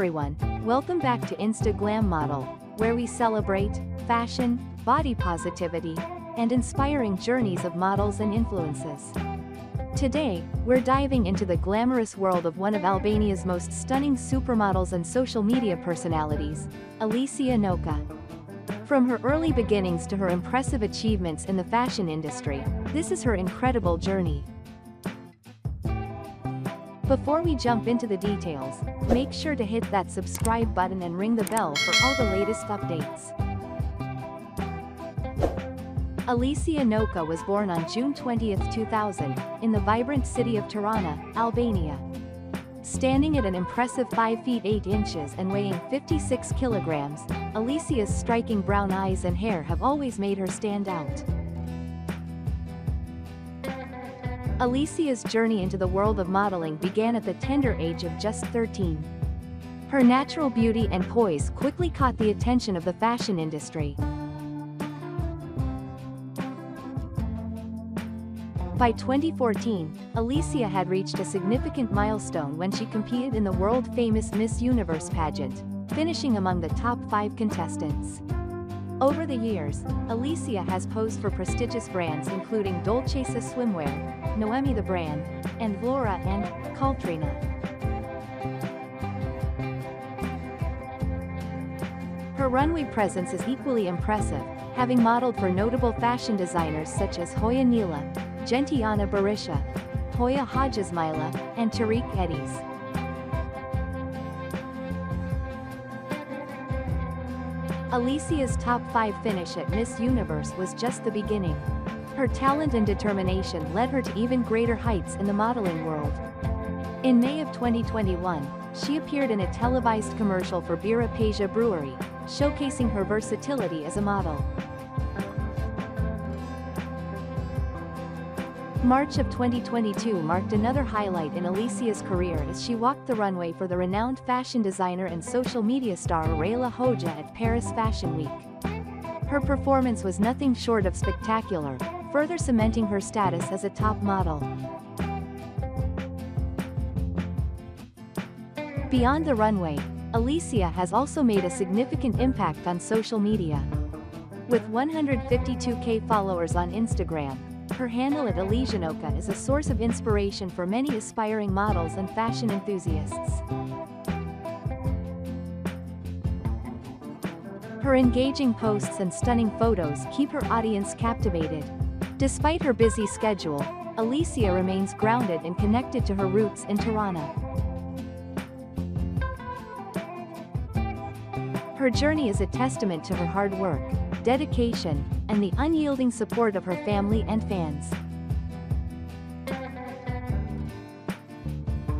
everyone, welcome back to Insta Glam Model, where we celebrate fashion, body positivity, and inspiring journeys of models and influencers. Today, we're diving into the glamorous world of one of Albania's most stunning supermodels and social media personalities, Alesia Noka. From her early beginnings to her impressive achievements in the fashion industry, this is her incredible journey. Before we jump into the details, make sure to hit that subscribe button and ring the bell for all the latest updates. Alesia Noka was born on June 20, 2000, in the vibrant city of Tirana, Albania. Standing at an impressive 5 feet 8 inches and weighing 56 kilograms, Alesia's striking brown eyes and hair have always made her stand out. Alesia's journey into the world of modeling began at the tender age of just 13. Her natural beauty and poise quickly caught the attention of the fashion industry. By 2014, Alesia had reached a significant milestone when she competed in the world-famous Miss Universe pageant, finishing among the top 5 contestants. Over the years, Alesia has posed for prestigious brands including Dolcessa Swimwear, Noemi the Brand, and Vlora and Kaltrina. Her runway presence is equally impressive, having modeled for notable fashion designers such as Fjolla Nila, Gentiana Berisha, Fjolla Haxhismajli, and Tarik Ediz. Alesia's top 5 finish at Miss Universe was just the beginning. Her talent and determination led her to even greater heights in the modeling world. In May of 2021, she appeared in a televised commercial for Bira Pasia Brewery, showcasing her versatility as a model. March of 2022 marked another highlight in Alesia's career as she walked the runway for the renowned fashion designer and social media star Rayla Hoja at Paris Fashion Week. Her performance was nothing short of spectacular, further cementing her status as a top model. Beyond the runway, Alesia has also made a significant impact on social media. With 152,000 followers on Instagram, her handle at Alesia Noka is a source of inspiration for many aspiring models and fashion enthusiasts. Her engaging posts and stunning photos keep her audience captivated. Despite her busy schedule, Alesia remains grounded and connected to her roots in Tirana. Her journey is a testament to her hard work, dedication, and the unyielding support of her family and fans.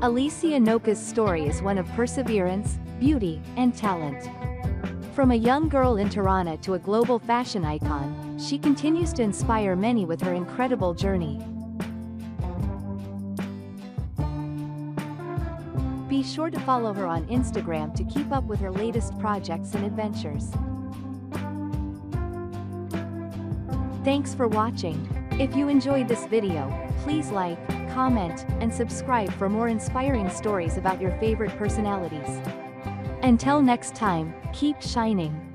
Alesia Noka's story is one of perseverance, beauty, and talent. From a young girl in Tirana to a global fashion icon, she continues to inspire many with her incredible journey. Be sure to follow her on Instagram to keep up with her latest projects and adventures. Thanks for watching. If you enjoyed this video, please like, comment, and subscribe for more inspiring stories about your favorite personalities. Until next time, keep shining.